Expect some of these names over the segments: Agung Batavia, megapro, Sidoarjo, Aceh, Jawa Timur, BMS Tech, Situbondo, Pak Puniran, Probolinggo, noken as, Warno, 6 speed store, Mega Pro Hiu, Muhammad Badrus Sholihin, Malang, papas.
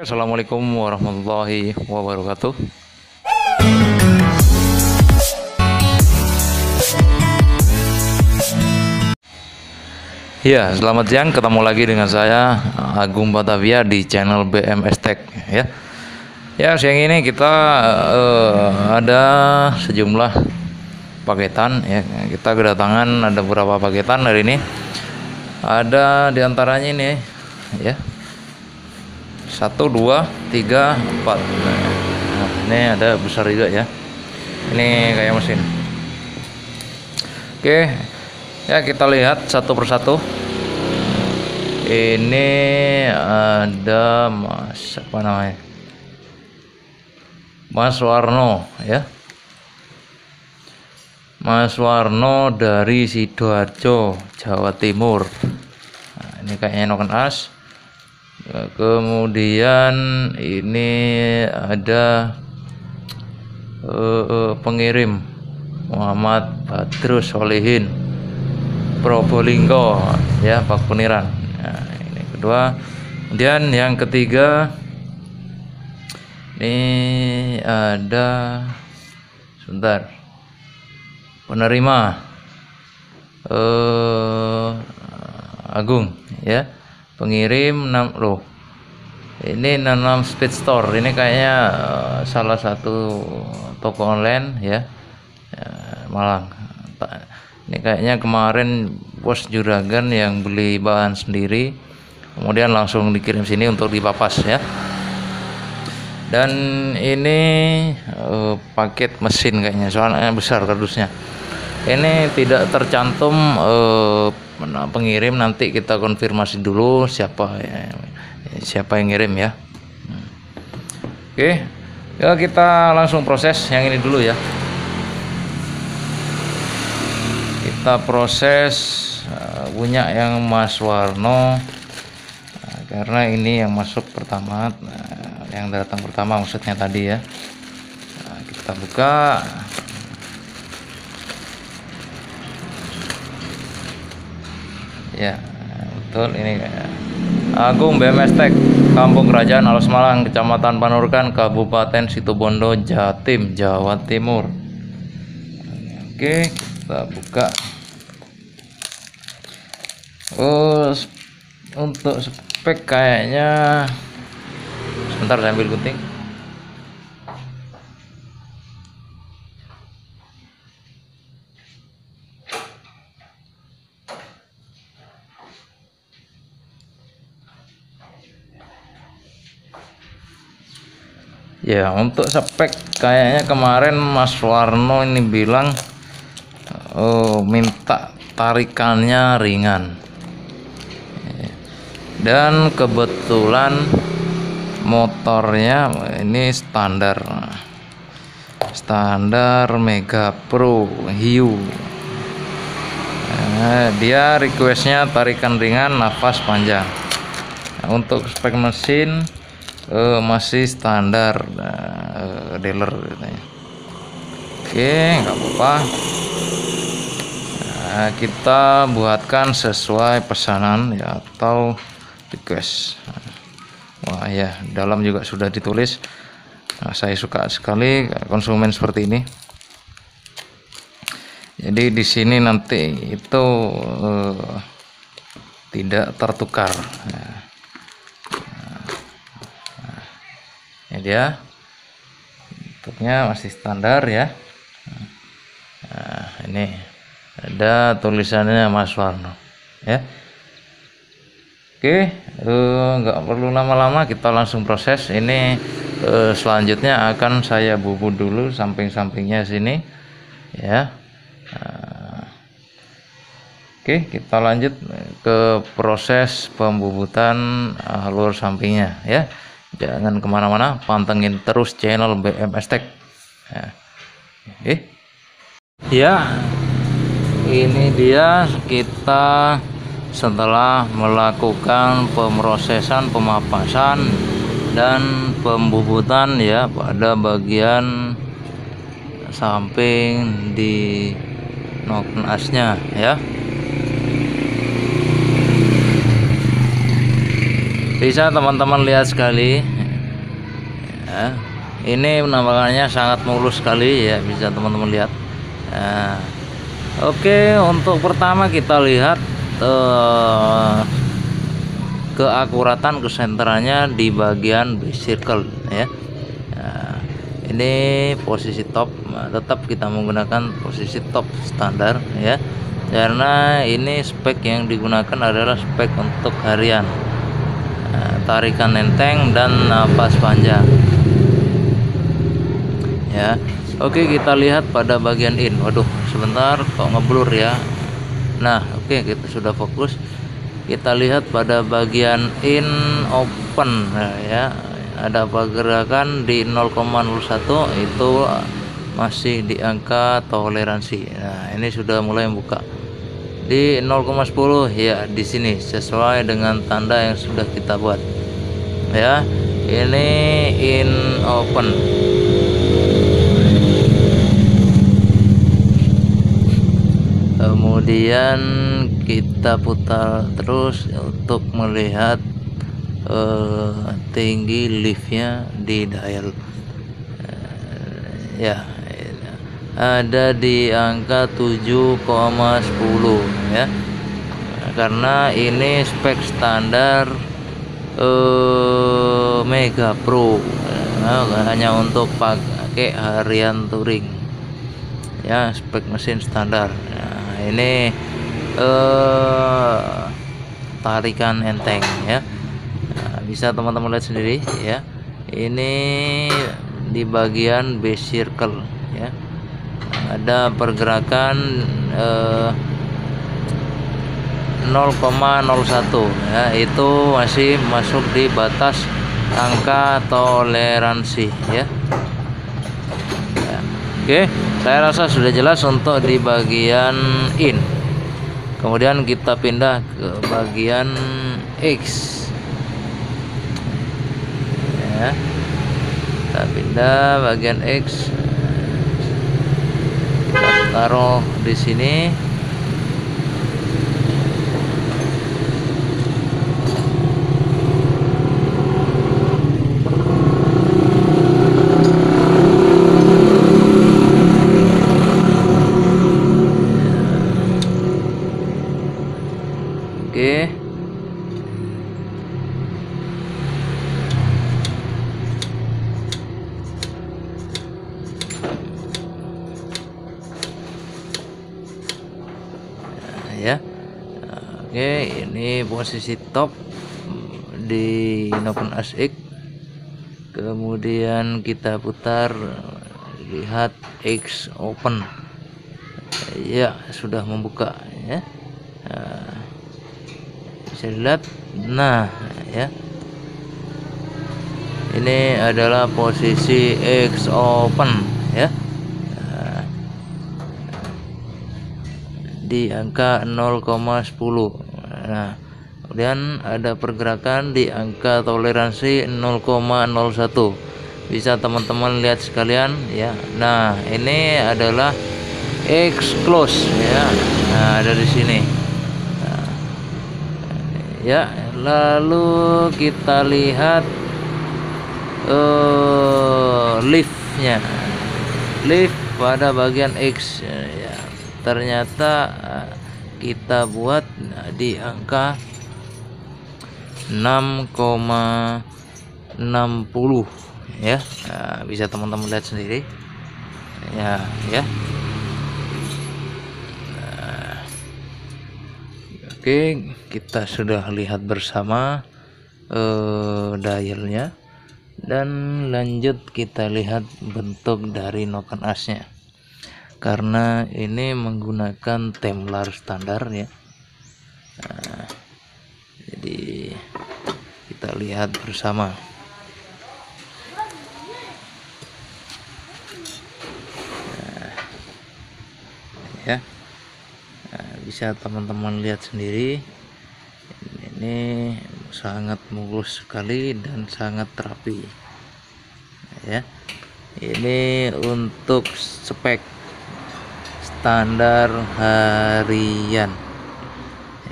Assalamualaikum warahmatullahi wabarakatuh. Ya, selamat siang, ketemu lagi dengan saya Agung Batavia di channel BMS Tech ya. Ya, siang ini kita ada sejumlah paketan ya. Kita kedatangan ada beberapa paketan hari ini. Ada diantaranya ini ya. 1, 2, 3, 4. Nah, ini ada besar juga ya. Ini kayak mesin. Oke, ya kita lihat satu persatu. Ini ada Mas apa namanya? Mas Warno ya. Mas Warno dari Sidoarjo, Jawa Timur. Nah, ini kayaknya Noken As. Kemudian ini ada pengirim Muhammad Badrus Sholihin, Probolinggo ya, Pak Puniran. Nah, ini kedua. Kemudian yang ketiga ini ada sebentar, penerima Agung ya, pengirim 6 loh. Ini 6 speed store. Ini kayaknya salah satu toko online ya. Malang. Ini kayaknya kemarin bos juragan yang beli bahan sendiri, kemudian langsung dikirim sini untuk dipapas ya. Dan ini paket mesin kayaknya, soalnya besar kardusnya. Ini tidak tercantum pengirim, nanti kita konfirmasi dulu siapa yang ngirim ya. Oke, ya kita langsung proses yang ini dulu ya. Kita proses punya yang Mas Warno, karena ini yang masuk pertama, yang datang pertama maksudnya tadi ya. Nah, kita buka. Ya, betul ini. Agung BMS Tech, Kampung Kerajaan Alus Malang, Kecamatan Panurkan, Kabupaten Situbondo, Jatim, Jawa Timur. Oke, kita buka. Oh, untuk spek kayaknya. Sebentar saya ambil gunting. Ya, untuk spek kayaknya kemarin Mas Warno ini bilang minta tarikannya ringan. Dan kebetulan motornya ini standar Mega Pro Hiu. Dia requestnya tarikan ringan, nafas panjang. Nah, untuk spek mesin masih standar dealer katanya. Oke, nggak apa-apa. Nah, kita buatkan sesuai pesanan ya, atau request. Wah ya, dalam juga sudah ditulis. Nah, saya suka sekali konsumen seperti ini. Jadi di sini nanti itu tidak tertukar. Nah, ini dia, bentuknya masih standar ya. Nah, ini ada tulisannya Mas Warno ya. Oke, nggak perlu lama-lama, kita langsung proses. Ini selanjutnya akan saya bubut dulu samping-sampingnya sini ya. Oke, kita lanjut ke proses pembubutan alur sampingnya ya. Jangan kemana-mana, pantengin terus channel BMS Tech. Nah, ya, ini dia. Kita setelah melakukan pemrosesan, pemapasan, dan pembubutan ya pada bagian samping di noken asnya ya. Bisa teman-teman lihat sekali ya. Ini penampakannya sangat mulus sekali ya, bisa teman-teman lihat ya. Oke, untuk pertama kita lihat keakuratan kesenterannya di bagian base circle ya. Ini posisi top, tetap kita menggunakan posisi top standar ya, karena ini spek yang digunakan adalah spek untuk harian, tarikan enteng dan napas panjang ya. Oke, kita lihat pada bagian in. Waduh, sebentar kok ngeblur ya. Nah oke, kita sudah fokus. Kita lihat pada bagian in open ya, ada pergerakan di 0,01 itu masih di angka toleransi. Nah, ini sudah mulai membuka di 0,10 ya, di sini sesuai dengan tanda yang sudah kita buat ya. Ini in open. Kemudian kita putar terus untuk melihat tinggi liftnya di dial ya, ada di angka 7,10 ya, karena ini spek standar Mega Pro hanya untuk pakai harian touring ya, spek mesin standar. Nah, ini tarikan enteng ya. Bisa teman-teman lihat sendiri ya, ini di bagian base circle ya, ada pergerakan 0,01 ya, itu masih masuk di batas angka toleransi ya. Oke, saya rasa sudah jelas untuk di bagian in. Kemudian kita pindah ke bagian X ya. Kita pindah bagian X, kita taruh di sini ya. Oke, ini posisi top di noken as. Kemudian kita putar lihat X open ya, sudah membuka ya, bisa lihat. Nah ya, ini adalah posisi X open ya, di angka 0,10. Nah, kemudian ada pergerakan di angka toleransi 0,01. Bisa teman-teman lihat sekalian ya. Nah, ini adalah X close ya. Nah, ada di sini. Nah, ya, lalu kita lihat liftnya. Lift pada bagian X ya. Ternyata kita buat di angka 6,60 ya. Nah, bisa teman-teman lihat sendiri ya ya. Nah, oke, kita sudah lihat bersama dialnya, dan lanjut kita lihat bentuk dari noken asnya, karena ini menggunakan temlar standar ya. Nah, jadi kita lihat bersama. Nah, ya, nah, bisa teman-teman lihat sendiri, ini sangat mulus sekali dan sangat rapi ya. Ini untuk spek standar harian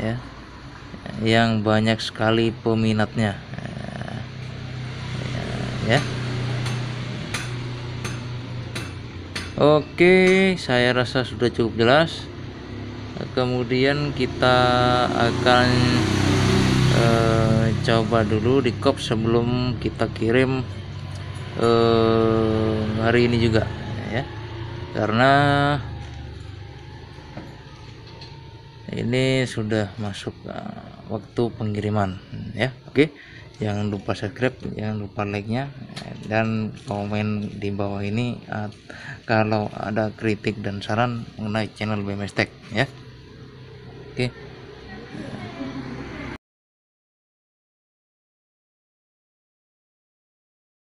ya, yang banyak sekali peminatnya ya, ya. Oke, saya rasa sudah cukup jelas. Kemudian kita akan coba dulu di kop sebelum kita kirim hari ini juga ya, karena ini sudah masuk waktu pengiriman ya. Oke, jangan lupa subscribe, jangan lupa like-nya, dan komen di bawah ini kalau ada kritik dan saran mengenai channel BMS Tech ya. Oke.